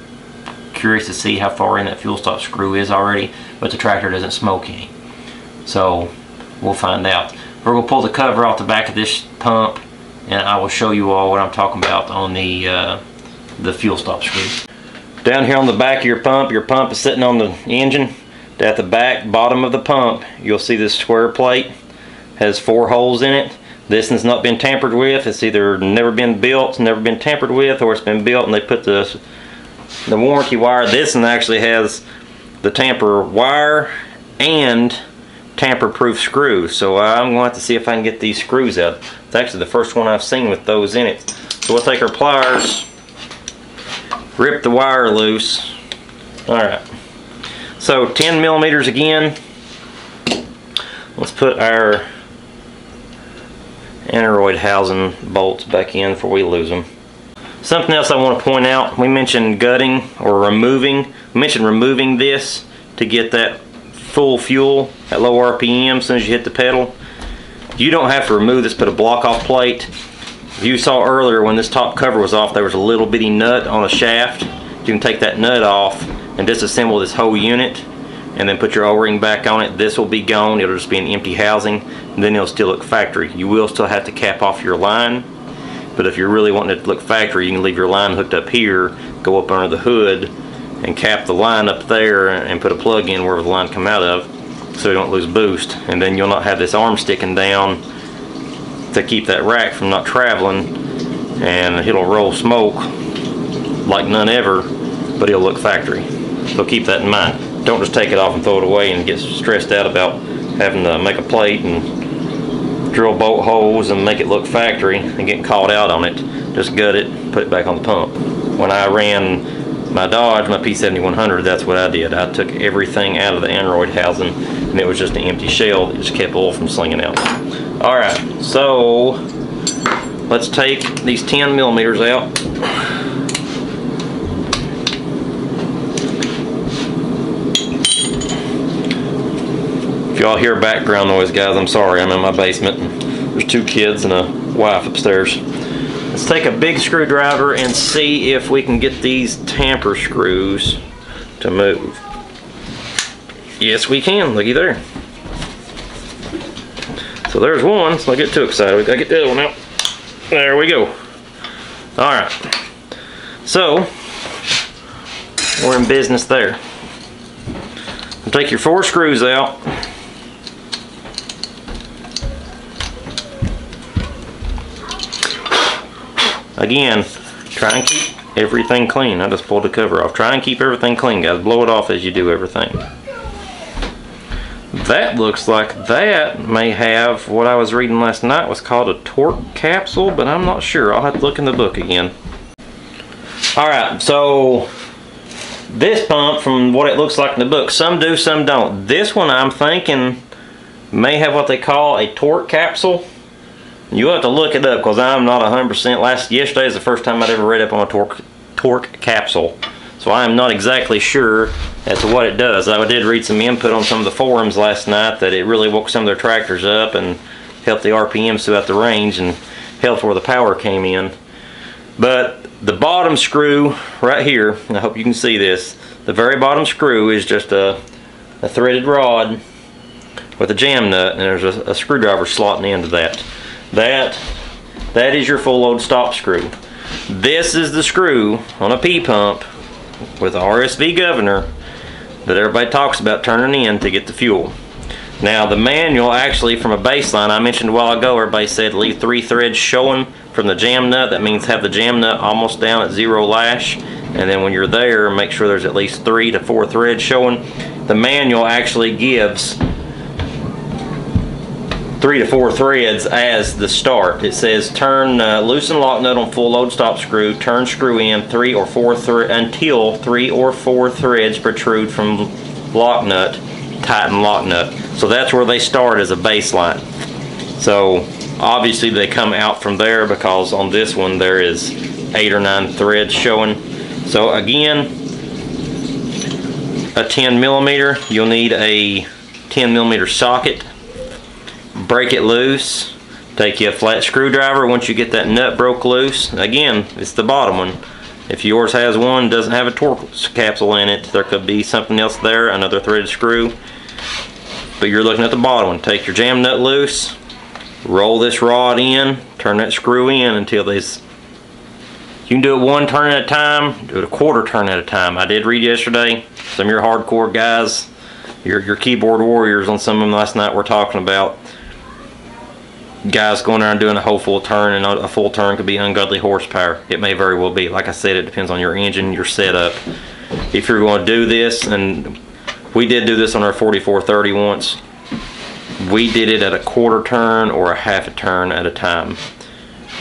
curious to see how far in that fuel stop screw is already, but the tractor doesn't smoke any. So we'll find out. We're going to pull the cover off the back of this pump, and I will show you all what I'm talking about on the, uh, the fuel stop screw. Down here on the back of your pump, your pump is sitting on the engine. At the back bottom of the pump, you'll see this square plate. Has four holes in it. This one's not been tampered with. It's either never been built, never been tampered with, or it's been built and they put the, the warranty wire. This one actually has the tamper wire and tamper-proof screws. So I'm going to have to see if I can get these screws out. It's actually the first one I've seen with those in it. So we'll take our pliers, rip the wire loose. All right. So ten millimeters again. Let's put our Aneroid housing bolts back in before we lose them. Something else I want to point out, we mentioned gutting or removing. We mentioned removing this to get that full fuel at low R P M as soon as you hit the pedal. You don't have to remove this, put a block off plate. You saw earlier when this top cover was off, there was a little bitty nut on the shaft. You can take that nut off and disassemble this whole unit and then put your O-ring back on it. This will be gone. It'll just be an empty housing, and then it'll still look factory. You will still have to cap off your line, but if you're really wanting it to look factory, you can leave your line hooked up here, go up under the hood, and cap the line up there and put a plug in wherever the line come out of so you don't lose boost. And then you'll not have this arm sticking down to keep that rack from not traveling, and it'll roll smoke like none ever, but it'll look factory. So keep that in mind. Don't just take it off and throw it away and get stressed out about having to make a plate and drill bolt holes and make it look factory and getting called out on it. Just gut it, put it back on the pump. When I ran my Dodge, my P seventy-one hundred, that's what I did. I took everything out of the Aneroid housing, and it was just an empty shell that just kept oil from slinging out. All right, so let's take these ten millimeters out. If y'all hear background noise, guys, I'm sorry. I'm in my basement. There's two kids and a wife upstairs. Let's take a big screwdriver and see if we can get these tamper screws to move. Yes, we can. Looky there. So there's one. So I get too excited. We gotta get the other one out. There we go. All right. So we're in business there. Take your four screws out. Again, try and keep everything clean. I just pulled the cover off. Try and keep everything clean, guys. Blow it off as you do everything. That looks like that may have what I was reading last night was called a torque capsule, but I'm not sure. I'll have to look in the book again. All right, so this pump, from what it looks like in the book, some do, some don't. This one, I'm thinking, may have what they call a torque capsule. You'll have to look it up because I'm not one hundred percent. Last yesterday is the first time I'd ever read up on a torque torque capsule, so I'm not exactly sure as to what it does. I did read some input on some of the forums last night that it really woke some of their tractors up and helped the R P Ms throughout the range and helped where the power came in. But the bottom screw right here, and I hope you can see this, the very bottom screw is just a, a threaded rod with a jam nut, and there's a, a screwdriver slotting into that. That That is your full load stop screw. This is the screw on a P-pump with a R S V governor that everybody talks about turning in to get the fuel. Now the manual, actually, from a baseline, I mentioned a while ago, everybody said leave three threads showing from the jam nut. That means have the jam nut almost down at zero lash, and then when you're there, make sure there's at least three to four threads showing. The manual actually gives three to four threads as the start. It says turn, uh, loosen lock nut on full load stop screw, turn screw in three or four thread until three or four threads protrude from lock nut, tighten lock nut. So that's where they start as a baseline. So obviously they come out from there, because on this one there is eight or nine threads showing. So again, a ten millimeter, you'll need a ten millimeter socket. Break it loose, take you a flat screwdriver. Once you get that nut broke loose, again, it's the bottom one. If yours has one, doesn't have a torque capsule in it, there could be something else there, another threaded screw, but you're looking at the bottom one. Take your jam nut loose, roll this rod in, turn that screw in until these. You can do it one turn at a time, do it a quarter turn at a time. I did read yesterday, some of your hardcore guys, your, your keyboard warriors on some of them last night were talking about guys going around doing a whole full turn, and a full turn could be ungodly horsepower. It may very well be. Like I said, it depends on your engine, your setup. If you're going to do this, and we did do this on our forty-four thirty once, we did it at a quarter turn or a half a turn at a time.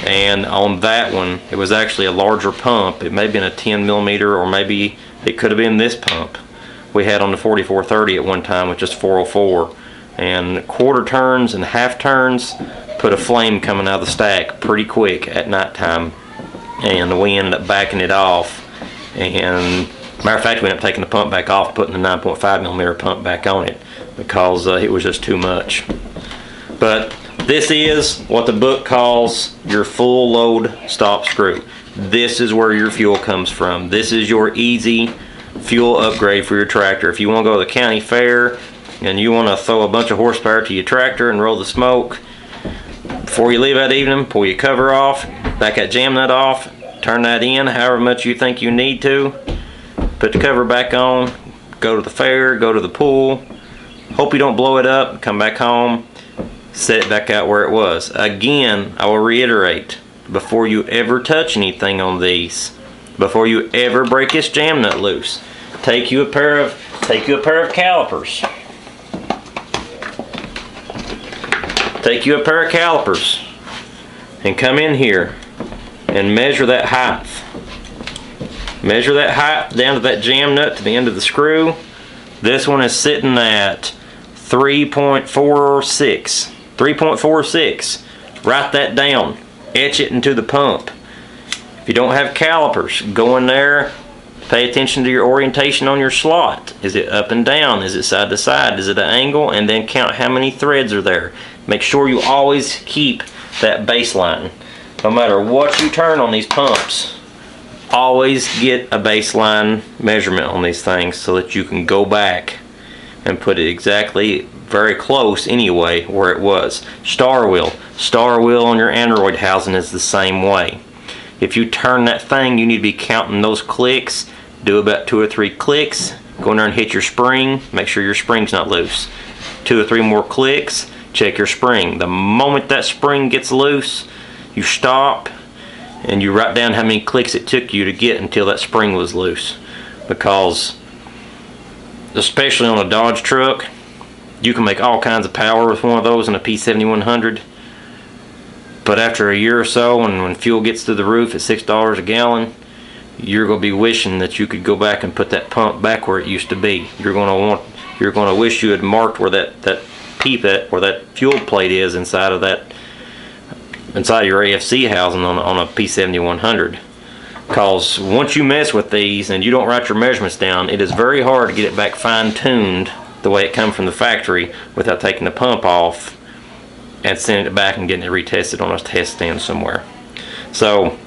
And on that one, it was actually a larger pump. It may have been a ten millimeter, or maybe it could have been this pump we had on the forty-four thirty at one time, which is four oh four. And quarter turns and half turns put a flame coming out of the stack pretty quick at nighttime, and we ended up backing it off. And matter of fact, we ended up taking the pump back off, putting the nine point five millimeter pump back on it, because uh, it was just too much. But this is what the book calls your full load stop screw. This is where your fuel comes from. This is your easy fuel upgrade for your tractor. If you want to go to the county fair and you want to throw a bunch of horsepower to your tractor and roll the smoke, before you leave that evening, pull your cover off, back that jam nut off, turn that in however much you think you need to, put the cover back on, go to the fair, go to the pool, hope you don't blow it up, come back home, set it back out where it was. Again, I will reiterate, before you ever touch anything on these, before you ever break this jam nut loose, take you a pair of, take you a pair of calipers. Take you a pair of calipers and come in here and measure that height. Measure that height down to that jam nut to the end of the screw. This one is sitting at three point four six. three point four six. Write that down. Etch it into the pump. If you don't have calipers, go in there. Pay attention to your orientation on your slot. Is it up and down? Is it side to side? Is it an angle? And then count how many threads are there. Make sure you always keep that baseline. No matter what you turn on these pumps, always get a baseline measurement on these things so that you can go back and put it exactly, very close anyway, where it was. Star wheel. Star wheel on your Aneroid housing is the same way. If you turn that thing, you need to be counting those clicks. Do about two or three clicks. Go in there and hit your spring. Make sure your spring's not loose. Two or three more clicks. Check your spring. The moment that spring gets loose, you stop and you write down how many clicks it took you to get until that spring was loose. Because especially on a Dodge truck, you can make all kinds of power with one of those in a P seventy-one hundred. But after a year or so, and when fuel gets to the roof at six dollars a gallon, you're going to be wishing that you could go back and put that pump back where it used to be. You're going to want, you're going to wish you had marked where that that peep at, where that fuel plate is inside of that, inside of your A F C housing on, on a P seventy-one hundred. Because once you mess with these and you don't write your measurements down, it is very hard to get it back fine-tuned the way it comes from the factory without taking the pump off and sending it back and getting it retested on a test stand somewhere. So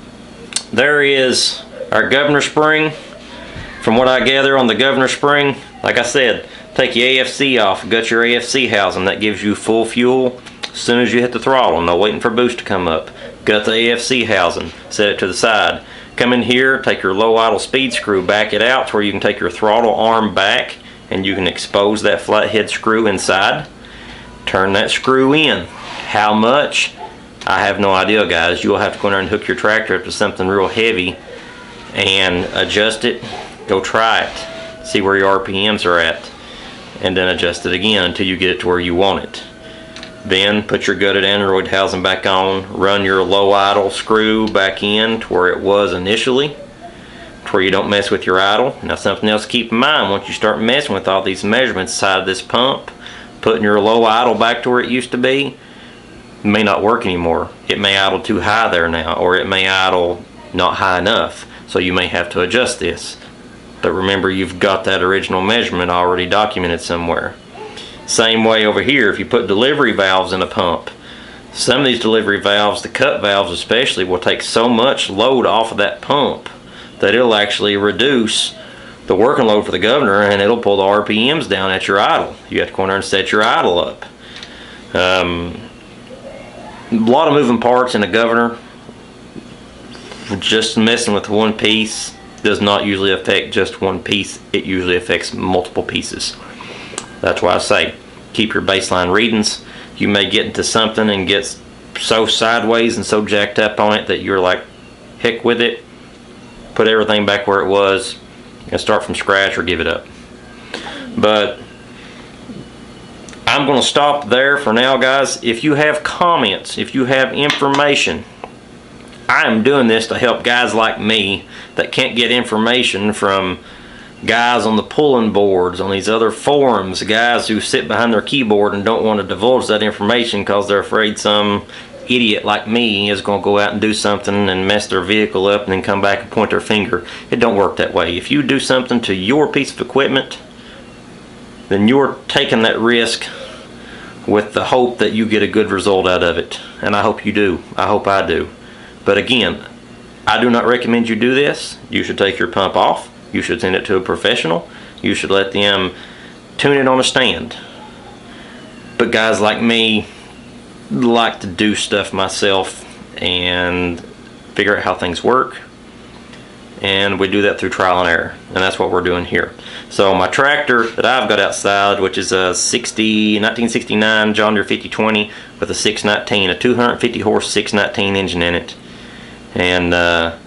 there is our governor spring. From what I gather on the governor spring, like I said, take your A F C off, gut your A F C housing. That gives you full fuel as soon as you hit the throttle. No waiting for boost to come up. Got the A F C housing, set it to the side. Come in here, take your low idle speed screw, back it out to where you can take your throttle arm back and you can expose that flathead screw inside. Turn that screw in. How much? I have no idea, guys. You'll have to go in there and hook your tractor up to something real heavy and adjust it. Go try it. See where your R P Ms are at. And then adjust it again until you get it to where you want it. Then put your gutted aneroid housing back on, run your low idle screw back in to where it was initially, to where you don't mess with your idle. Now something else to keep in mind, once you start messing with all these measurements inside of this pump, putting your low idle back to where it used to be may not work anymore. It may idle too high there now, or it may idle not high enough, so you may have to adjust this. But remember, you've got that original measurement already documented somewhere. Same way over here, if you put delivery valves in a pump, some of these delivery valves, the cut valves especially, will take so much load off of that pump that it'll actually reduce the working load for the governor and it'll pull the R P Ms down at your idle. You have to go in there and set your idle up. Um, a lot of moving parts in a governor. Just messing with one piece does not usually affect just one piece. It usually affects multiple pieces. That's why I say keep your baseline readings. You may get into something and get so sideways and so jacked up on it that you're like, heck with it. Put everything back where it was and start from scratch or give it up. But I'm going to stop there for now, guys. If you have comments, if you have information, I am doing this to help guys like me that can't get information from guys on the pulling boards, on these other forums, guys who sit behind their keyboard and don't want to divulge that information because they're afraid some idiot like me is going to go out and do something and mess their vehicle up and then come back and point their finger. It don't work that way. If you do something to your piece of equipment, then you're taking that risk with the hope that you get a good result out of it. And I hope you do. I hope I do. But again, I do not recommend you do this. You should take your pump off. You should send it to a professional. You should let them tune it on a stand. But guys like me like to do stuff myself and figure out how things work. And we do that through trial and error. And that's what we're doing here. So my tractor that I've got outside, which is a nineteen sixty-nine John Deere fifty twenty with a six nineteen, a two hundred fifty horse six nineteen engine in it. And uh,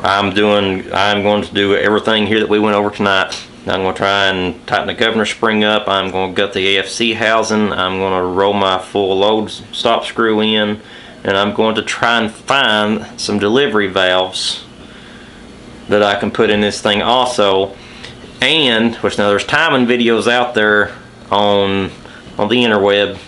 I'm doing, I'm going to do everything here that we went over tonight. I'm going to try and tighten the governor spring up. I'm going to gut the A F C housing. I'm going to roll my full load stop screw in. And I'm going to try and find some delivery valves that I can put in this thing also. And, which now there's timing videos out there on, on the interweb.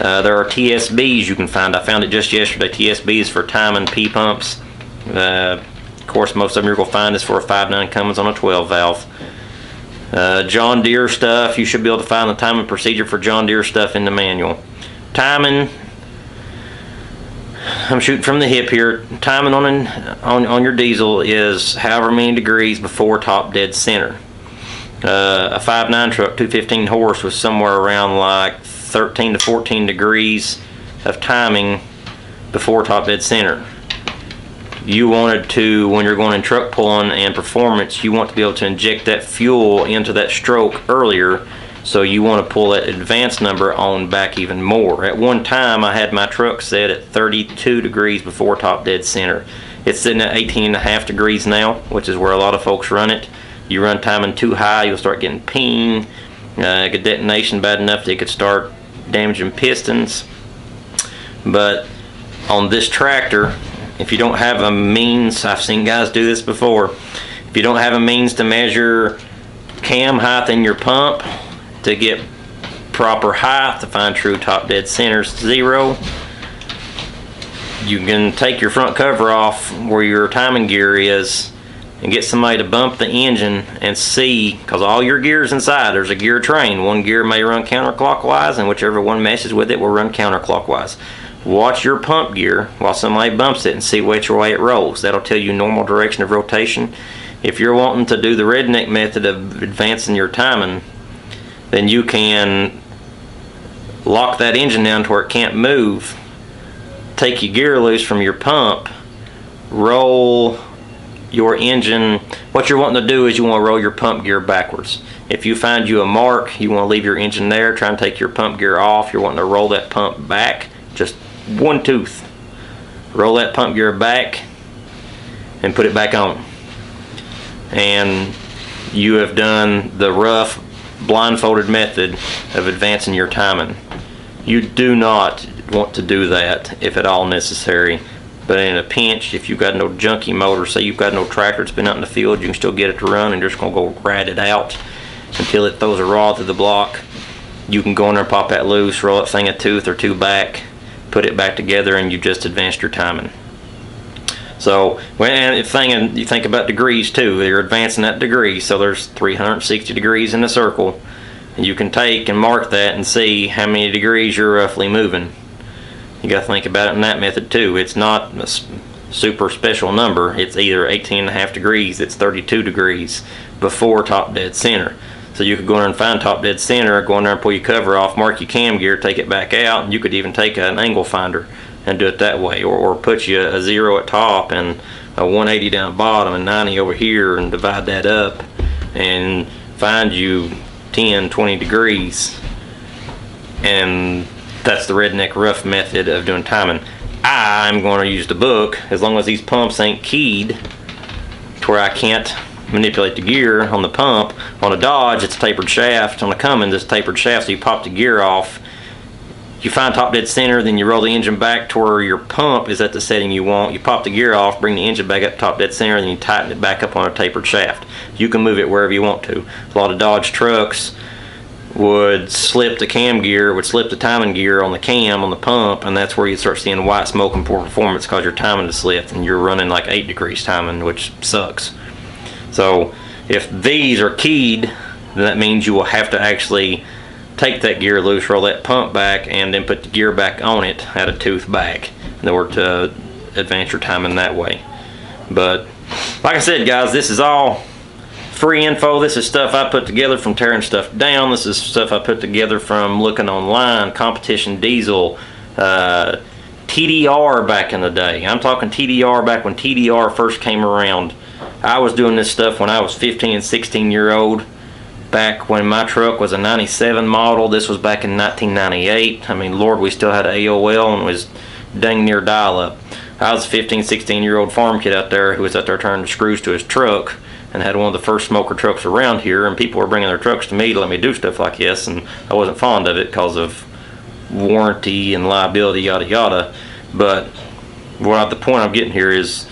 Uh, there are T S Bs you can find. I found it just yesterday. T S Bs for timing P-pumps. Uh, of course, most of them you're going to find is for a five nine Cummins on a twelve valve. Uh, John Deere stuff, you should be able to find the timing procedure for John Deere stuff in the manual. Timing, I'm shooting from the hip here. Timing on, an, on, on your diesel is however many degrees before top dead center. Uh, a five nine truck, two fifteen horse, was somewhere around like thirteen to fourteen degrees of timing before top dead center. You wanted to, when you're going in truck pulling and performance, you want to be able to inject that fuel into that stroke earlier, so you want to pull that advance number on back even more. At one time, I had my truck set at thirty-two degrees before top dead center. It's sitting at eighteen and a half degrees now, which is where a lot of folks run it. You run timing too high, you'll start getting ping, uh, a detonation bad enough that it could start damaging pistons. But on this tractor, if you don't have a means, I've seen guys do this before, if you don't have a means to measure cam height in your pump to get proper height to find true top dead centers zero, you can take your front cover off where your timing gear is and get somebody to bump the engine and see, because all your gears inside, there's a gear train. One gear may run counterclockwise and whichever one meshes with it will run counterclockwise. Watch your pump gear while somebody bumps it and see which way it rolls. That'll tell you normal direction of rotation. If you're wanting to do the redneck method of advancing your timing, then you can lock that engine down to where it can't move take your gear loose from your pump, roll your engine. What you're wanting to do is you want to roll your pump gear backwards. If you find you a mark, you want to leave your engine there, try and take your pump gear off. You're wanting to roll that pump back, just one tooth. Roll that pump gear back and put it back on. And you have done the rough blindfolded method of advancing your timing. You do not want to do that if at all necessary. But in a pinch, if you've got no junky motor, say you've got no tractor that's been out in the field, you can still get it to run and you're just going to go rat it out until it throws a rod through the block. You can go in there and pop that loose, roll that thing a tooth or two back, put it back together, and you just advanced your timing. So, and if thing, you think about degrees too, you're advancing that degree, so there's three hundred sixty degrees in a circle. You can take and mark that and see how many degrees you're roughly moving. You got to think about it in that method too. It's not a super special number. It's either eighteen and a half degrees, it's thirty-two degrees before top dead center. So you could go in there and find top dead center, go in there and pull your cover off, mark your cam gear, take it back out, and you could even take an angle finder and do it that way, or, or put you a zero at top and a one eighty down bottom and ninety over here and divide that up and find you ten, twenty degrees. And that's the redneck rough method of doing timing. I'm going to use the book as long as these pumps ain't keyed to where I can't manipulate the gear on the pump. On a Dodge, it's a tapered shaft. On a Cummins, it's a tapered shaft, so you pop the gear off. You find top dead center, then you roll the engine back to where your pump is at the setting you want. You pop the gear off, bring the engine back up to top dead center, then you tighten it back up on a tapered shaft. You can move it wherever you want to. A lot of Dodge trucks would slip the cam gear, would slip the timing gear on the cam, on the pump, and that's where you start seeing white smoke and poor performance because your timing is slipped and you're running like eight degrees timing, which sucks. So if these are keyed, then that means you will have to actually take that gear loose, roll that pump back, and then put the gear back on it at a tooth back in order to advance your timing that way. But like I said, guys, this is all free info. This is stuff I put together from tearing stuff down. This is stuff I put together from looking online, Competition Diesel, uh, T D R back in the day. I'm talking T D R back when T D R first came around. I was doing this stuff when I was fifteen and sixteen year old. Back when my truck was a ninety-seven model, this was back in nineteen ninety-eight. I mean, Lord, we still had A O L and was dang near dial-up. I was a fifteen, sixteen year old farm kid out there who was out there turning screws to his truck and had one of the first smoker trucks around here, and people were bringing their trucks to me to let me do stuff like this, and I wasn't fond of it because of warranty and liability, yada yada. But what the point I'm getting here is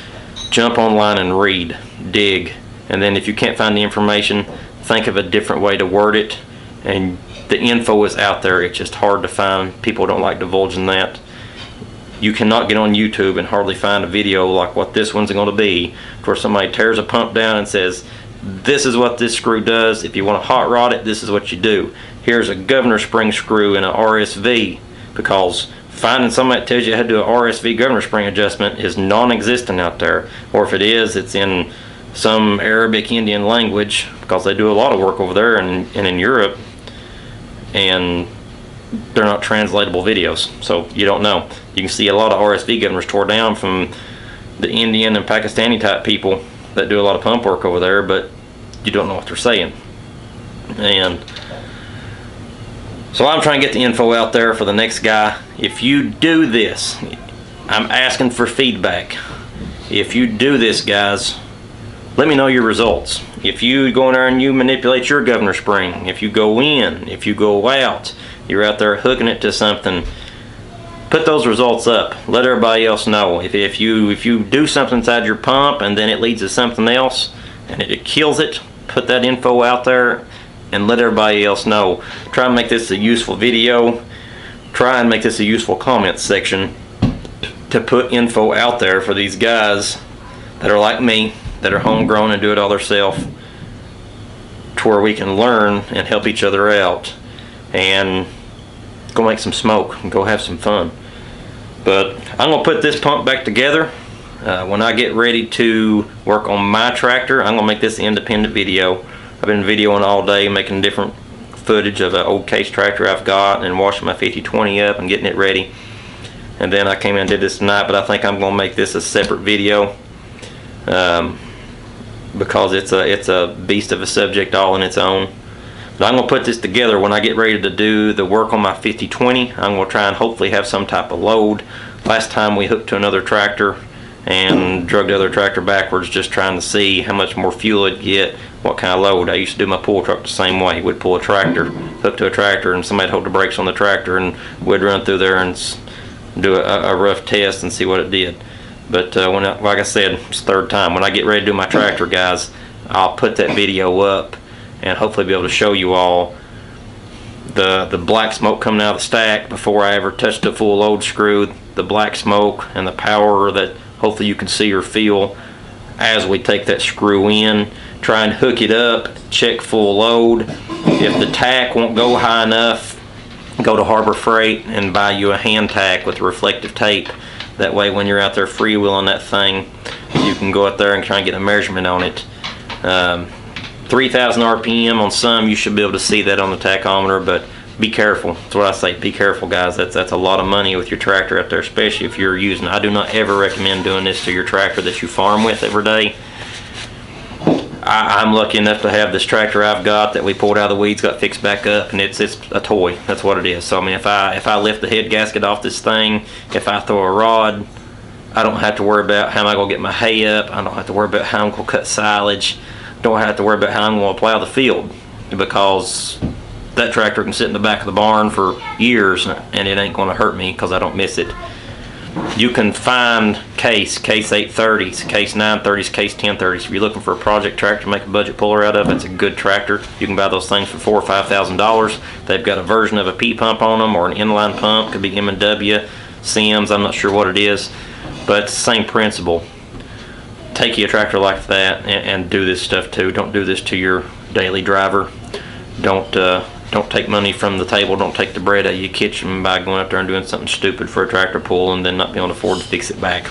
jump online and read, dig, and then if you can't find the information, think of a different way to word it, and the info is out there. It's just hard to find. People don't like divulging that. You cannot get on YouTube and hardly find a video like what this one's going to be, where somebody tears a pump down and says, this is what this screw does. If you want to hot rod it, this is what you do. Here's a governor spring screw and an R S V, because finding somebody that tells you how to do an R S V governor spring adjustment is non-existent out there, or if it is, it's in some Arabic Indian language, because they do a lot of work over there and, and in Europe, and they're not translatable videos, so you don't know. You can see a lot of R S V governors tore down from the Indian and Pakistani type people that do a lot of pump work over there, but you don't know what they're saying. And so I'm trying to get the info out there for the next guy. If you do this, I'm asking for feedback. If you do this, guys, let me know your results. If you go in there and you manipulate your governor spring, if you go in, if you go out, you're out there hooking it to something, put those results up. Let everybody else know. If, if, you, if you do something inside your pump and then it leads to something else and it, it kills it, put that info out there and let everybody else know. Try and make this a useful video. Try and make this a useful comment section to put info out there for these guys that are like me, that are homegrown and do it all themselves, to where we can learn and help each other out and go make some smoke and go have some fun. But I'm gonna put this pump back together. Uh, when I get ready to work on my tractor, I'm gonna make this independent video. I've been videoing all day, making different footage of an old case tractor I've got and washing my fifty twenty up and getting it ready. and then I came in and did this tonight, but I think I'm gonna make this a separate video um, because it's a it's a beast of a subject all on its own. But I'm gonna put this together when I get ready to do the work on my fifty twenty. I'm gonna try and hopefully have some type of load. Last time we hooked to another tractor and drug the other tractor backwards, just trying to see how much more fuel it'd get, what kind of load. I used to do my pull truck the same way. We'd pull a tractor, hook to a tractor, and somebody'd hold the brakes on the tractor, and we'd run through there and do a, a rough test and see what it did. But uh, when I, like I said, it's the third time. When I get ready to do my tractor, guys, I'll put that video up and hopefully be able to show you all the the black smoke coming out of the stack before I ever touched a full load screw, the black smoke and the power that hopefully you can see or feel as we take that screw in, try and hook it up, check full load. If the tack won't go high enough, go to Harbor Freight and buy you a hand tack with reflective tape. That way when you're out there freewheeling that thing, you can go out there and try and get a measurement on it. Um, three thousand R P M on some, you should be able to see that on the tachometer, but be careful. That's what I say, be careful, guys. That's that's a lot of money with your tractor out there, especially if you're using, I do not ever recommend doing this to your tractor that you farm with every day. I, I'm lucky enough to have this tractor I've got that we pulled out of the weeds, got fixed back up, and it's it's a toy. That's what it is. So I mean, if I if I lift the head gasket off this thing, if I throw a rod, I don't have to worry about how am I gonna get my hay up. I don't have to worry about how I'm gonna cut silage. Don't have to worry about how I'm going to plow the field, because that tractor can sit in the back of the barn for years and it ain't going to hurt me because I don't miss it. You can find case, case eight thirties, case nine thirties, case ten thirties. If you're looking for a project tractor to make a budget puller out of, it's a good tractor. You can buy those things for four or five thousand dollars. They've got a version of a P-pump on them or an inline pump. Could be M and W, Sims, I'm not sure what it is, but it's the same principle. Take you a tractor like that and, and do this stuff too. Don't do this to your daily driver. Don't uh, don't take money from the table. Don't take the bread out of your kitchen by going out there and doing something stupid for a tractor pull and then not being able to afford to fix it back.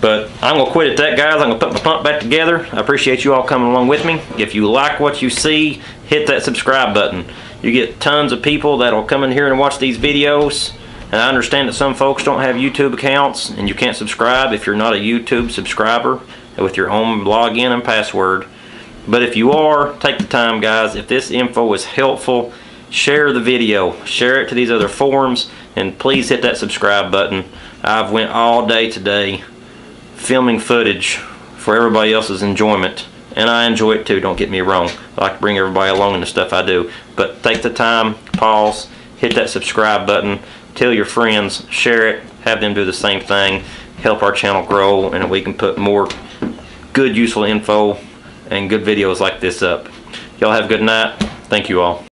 But I'm gonna quit at that, guys. I'm gonna put my pump back together. I appreciate you all coming along with me. If you like what you see, hit that subscribe button. You get tons of people that'll come in here and watch these videos. And I understand that some folks don't have YouTube accounts and you can't subscribe if you're not a YouTube subscriber with your own login and password. But if you are, take the time, guys. If this info is helpful, share the video, share it to these other forums, and please hit that subscribe button. I've went all day today filming footage for everybody else's enjoyment, and I enjoy it too, don't get me wrong. I like to bring everybody along in the stuff I do. But take the time, pause, hit that subscribe button, tell your friends, share it, have them do the same thing, help our channel grow, and we can put more good, useful info and good videos like this up. Y'all have a good night. Thank you all.